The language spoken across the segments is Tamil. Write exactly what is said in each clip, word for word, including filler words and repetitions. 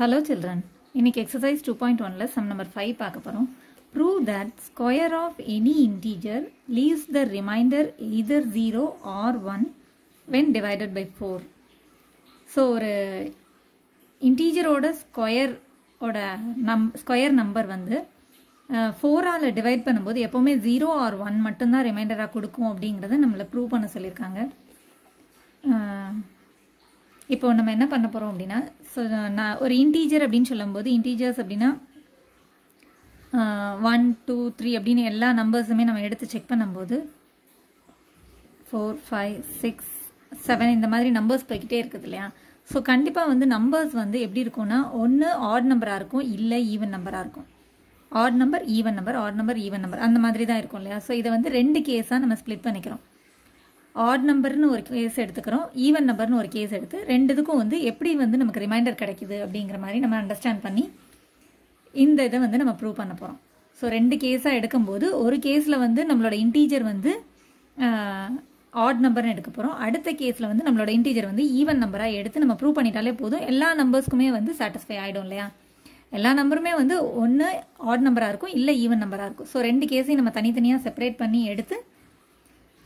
Hello children, इनके exercise two point one ले sum number five पाक परों. Prove that square of any integer leaves the remainder either zero or one when divided by four. So ஒரு integer ஓட square ஓட square number வந்து four ஆல divide பண்ணும்போது எப்பவுமே zero or one மட்டும்தான் remainder ஆ கொடுக்கும் அப்படிங்கறதை நம்மள prove பண்ண சொல்லிருக்காங்க. இப்போ நம்ம என்ன பண்ண போறோம் அப்படினா சோ நான் ஒரு இன்டிஜர் அப்படினு சொல்லும்போது இன்டிஜர்ஸ் அப்படினா one two three அப்படின எல்லா நம்பர்ஸுமே நம்ம எடுத்து செக் பண்ணும்போது four five six seven இந்த மாதிரி நம்பர்ஸ் போயிட்டே இருக்குது இல்லையா. சோ கண்டிப்பா வந்து நம்பர்ஸ் வந்து எப்படி இருக்கும்னா ஒன்னு ஆட் நம்பரா இருக்கும் இல்ல ஈவன் நம்பரா இருக்கும். Odd number even number odd number even number அந்த மாதிரி தான் இருக்கும் இல்லையா. சோ இத வந்து ரெண்டு கேஸா நம்ம ஸ்ப்ளிட் பண்ணிக்கிறோம். odd number னு ஒரு கேஸ் எடுத்துக்கறோம் even number னு ஒரு கேஸ் எடுத்து ரெண்டுதுக்கும் வந்து எப்படி வந்து நமக்கு ரிமைண்டர் கிடைக்குது அப்படிங்கற மாதிரி நம்ம அண்டர்ஸ்டாண்ட் பண்ணி இந்த இத வந்து நம்ம ப்ரூவ் பண்ண போறோம். சோ ரெண்டு கேஸா எடுக்கும்போது ஒரு கேஸ்ல வந்து நம்மளோட இன்டிஜர் வந்து odd number னு எடுக்க போறோம். அடுத்த கேஸ்ல வந்து நம்மளோட இன்டிஜர் வந்து even நம்பரா எடுத்து நம்ம ப்ரூவ் பண்ணிட்டாலே போதும் எல்லா நம்பர்ஸ்க்குமே வந்து satisfy ஆயிடும் இல்லையா. எல்லா நம்பருமே வந்து ஒன்னு odd நம்பரா இருக்கும் இல்ல even நம்பரா இருக்கும். சோ ரெண்டு கேஸையும் நம்ம தனித்தனியா செப்பரேட் பண்ணி எடுத்து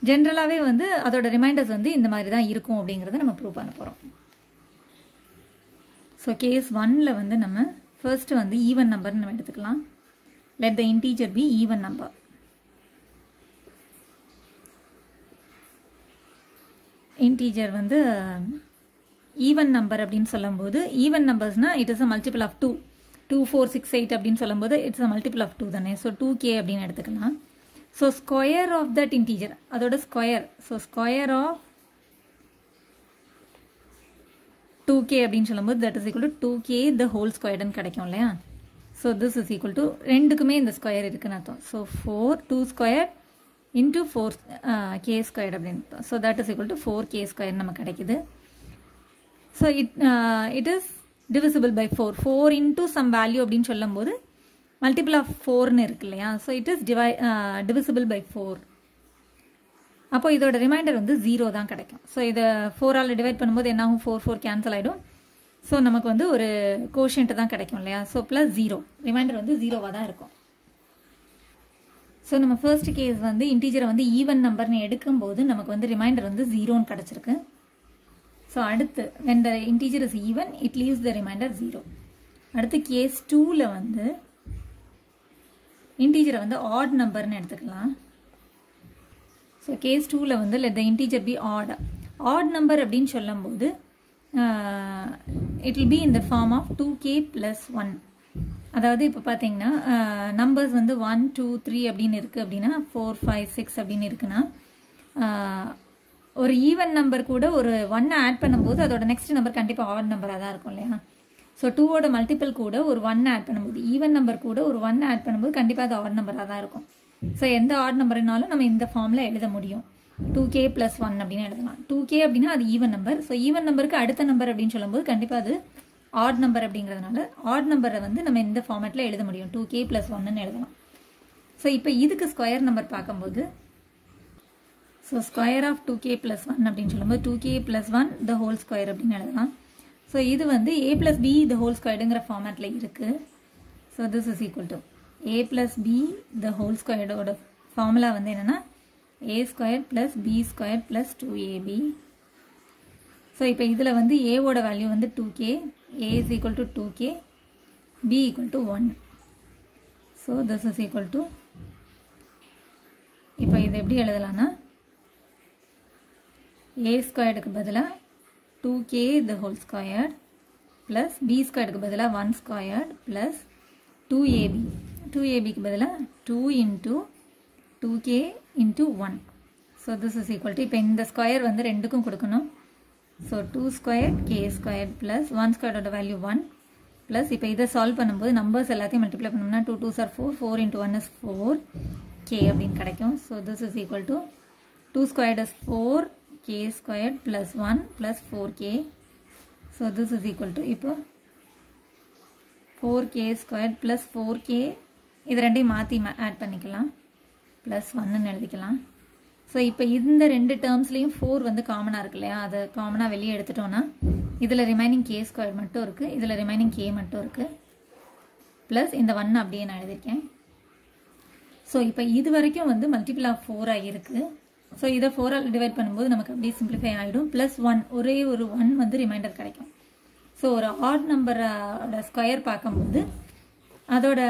ஜெனரலாவே வந்து அதோட ரிமைண்டர்ஸ் வந்து இந்த மாதிரி தான் இருக்கும் அப்படிங்கறதை நம்ம ப்ரூவ் பண்ண போறோம். சோ கேஸ் one ல வந்து நம்ம ஃபர்ஸ்ட் வந்து ஈவன் நம்பர் நம்ம எடுத்துக்கலாம். let the integer be even number. integer வந்து ஈவன் நம்பர் அப்படினு சொல்லும்போது ஈவன் நம்பர்ஸ்னா it is a multiple of two. two four six eight அப்படினு சொல்லும்போது it's a multiple of two தானே. சோ two k அப்படினு எடுத்துக்கலாம். so square of that integer adoda square so square of two k அப்படினு சொல்லும்போது that is equal to two k the whole square ன்னு கிடைக்கும் இல்லையா. so this is equal to ரெண்டுக்குமே இந்த ஸ்கொயர் இருக்குன்னு அர்த்தம். so four two square into four k square அப்படினு so that is equal to four k square நமக்கு கிடைக்குது. so it uh, it is divisible by four four into some value அப்படினு சொல்லும்போது multiple of four னு இருக்கு இல்லையா. so it is divide, uh, divisible by four. அப்போ இதோட ரிமைண்டர் வந்து zero தான் கிடைக்கும். so இத four ஆல டிவைட் பண்ணும்போது என்ன ஆகும் four four கேன்சல் ஆயிடும். so நமக்கு வந்து ஒரு கோஷியன்ட் தான் கிடைக்கும் இல்லையா. so plus zero ரிமைண்டர் வந்து zero வா தான் இருக்கும். so நம்ம ஃபர்ஸ்ட் கேஸ் வந்து இன்டிஜரை வந்து ஈவன் நம்பர் னு எடுக்கும்போது நமக்கு வந்து ரிமைண்டர் வந்து zero னு கிடைச்சிருக்கு. so அடுத்து when the integer is even it leaves the remainder zero. அடுத்து கேஸ் two ல வந்து integer வந்து odd number னு எடுத்துக்கலாம். so case two ல வந்து let the integer be odd. odd number அப்படினு சொல்லும்போது it will be in the form of two k plus one. அதாவது இப்ப பாத்தீங்கன்னா நம்பர்ஸ் வந்து one two three அப்படினு இருக்கு அப்படினா four five six அப்படினு இருக்குனா ஒரு ஈவன் நம்பர் கூட ஒரு one ஆட் பண்ணும்போது அதோட நெக்ஸ்ட் நம்பர் கண்டிப்பா odd நம்பரா தான் இருக்கும் இல்லையா. so two ஓட மல்டிபிள் கூட ஒரு one ஆட் பண்ணும்போது ஈவன் நம்பர் கூட ஒரு one ஆட் பண்ணும்போது கண்டிப்பா அது ஆட் நம்பரா தான் இருக்கும். so எந்த ஆட் நம்பர்னாலும் நம்ம இந்த ஃபார்ம்ல எழுத முடியும். two k plus one அப்படினா எழுதலாம். two k அப்படினா அது ஈவன் நம்பர். so ஈவன் நம்பருக்கு அடுத்த நம்பர் அப்படினு சொல்லும்போது கண்டிப்பா அது ஆட் நம்பர் அப்படிங்கிறதுனால ஆட் நம்பரை வந்து நம்ம இந்த ஃபார்மட்ல எழுத முடியும். two k plus one னு எழுதலாம். so இப்போ இதுக்கு ஸ்கொயர் நம்பர் பாக்கும்போது so square of two k plus one அப்படினு சொல்லும்போது two k plus one the whole square அப்படினு எழுதலாம். so இது வந்து a plus b the whole squared ங்கற ஃபார்மட்ல இருக்கு. so this is equal to a plus b the whole squared ஓட ஃபார்முலா வந்து என்னன்னா a squared plus b squared plus two a b. so இப்போ இதுல வந்து a ஓட வேல்யூ வந்து two k a is equal to two k b equal to one. so this is equal to இப்போ இது எப்படி எழுதலாம்னா a squared க்கு பதிலா two k the whole squared plus b squared க்கு பதிலா one squared plus two a b. two a b க்கு பதிலா two into two k into one. so this is equal to இப்போ இந்த ஸ்கொயர் வந்து ரெண்டுக்கும் கொடுக்கணும். so two squared k squared plus one squared ஓட வேல்யூ one plus இப்போ இத சால்வ் பண்ணும்போது நம்பர்ஸ் எல்லாத்தையும் மல்டிப்ளை பண்ணோம்னா two twos are four four into one is four k அப்படிን கிடைக்கும். so this is equal to two squared is four k squared plus one plus four k. so this is equal to இப்போ four k squared plus four k இது ரெண்டையும் மாத்தி ஆட் பண்ணிக்கலாம் plus one ன்னு எழுதிக்கலாம். so இப்போ இந்த ரெண்டு டம்ஸ்லயும் four வந்து காமனா இருக்கு இல்லையா. அது காமனா வெளிய எடுத்துட்டோம்னா இதில ரிமைனிங் k ஸ்கொயர் மட்டும் இருக்கு, இதில ரிமைனிங் k மட்டும் இருக்கு, प्लस இந்த ஒன்று அப்படியே நான் எழுதிட்டேன். சோ இப்போ இது வரைக்கும் வந்து மல்டிபிள் ஆஃப் நான்கு ஆயிருக்கு. சோ இத நான்கு ஆல் டிவைட் பண்ணும்போது நமக்கு அப்படியே சிம்பிளிஃபை ஆயிடும். ப்ளஸ் ஒன்று, ஒரே ஒரு ஒன்று வந்து ரிமைண்டர் கிடைக்கும். சோ ஒரு ஆட் நம்பரோட ஸ்கொயர் பாக்கும்போது அதோட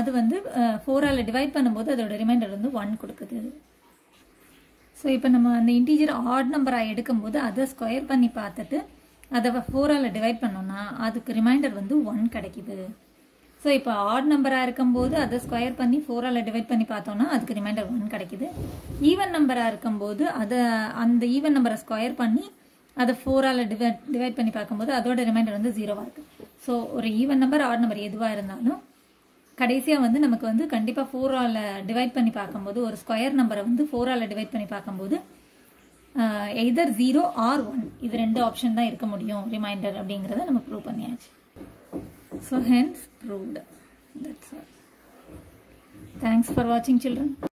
அது வந்து நான்கு ஆல் டிவைட் பண்ணும்போது அதோட ரிமைண்டர் வந்து ஒன்று கொடுக்குது. சோ இப்போ நம்ம அந்த இன்டிஜர் ஆட் நம்பரா எடுக்கும்போது அத ஸ்கொயர் பண்ணி பார்த்துட்டு அத நான்கு ஆல் டிவைட் பண்ணோம்னா அதுக்கு ரிமைண்டர் வந்து ஒன்று கிடைக்குது. சோ இப்போ ஆட் நம்பரா இருக்கும்போது அத ஸ்கொயர் பண்ணி நான்கு ஆல் டிவைட் பண்ணி பார்த்தோம்னா அதுக்கு ரிமைண்டர் ஒன்று கிடைக்குது. ஈவன் நம்பரா இருக்கும்போது அத அந்த ஈவன் நம்பரை ஸ்கொயர் பண்ணி அத நான்கு ஆல் டிவைட் டிவைட் பண்ணி பார்க்கும்போது அதோட ரிமைண்டர் வந்து ஜீரோவா இருக்கு. சோ ஒரு ஈவன் நம்பர் ஆட் நம்பர் எதுவா இருந்தாலும் கடைசியா வந்து நமக்கு வந்து கண்டிப்பா நான்கு ஆல் டிவைட் பண்ணி பார்க்கும்போது ஒரு ஸ்கொயர் நம்பரை வந்து நான்கு ஆல் டிவைட் பண்ணி பார்க்கும்போது either ஜீரோ ஆர் ஒன்று, இது ரெண்டு ஆப்ஷன் தான் இருக்க முடியும் ரிமைண்டர் அப்படிங்கறத நம்ம ப்ரூவ் பண்ணியாச்சு. So hence proved. That's all. Thanks for watching, children.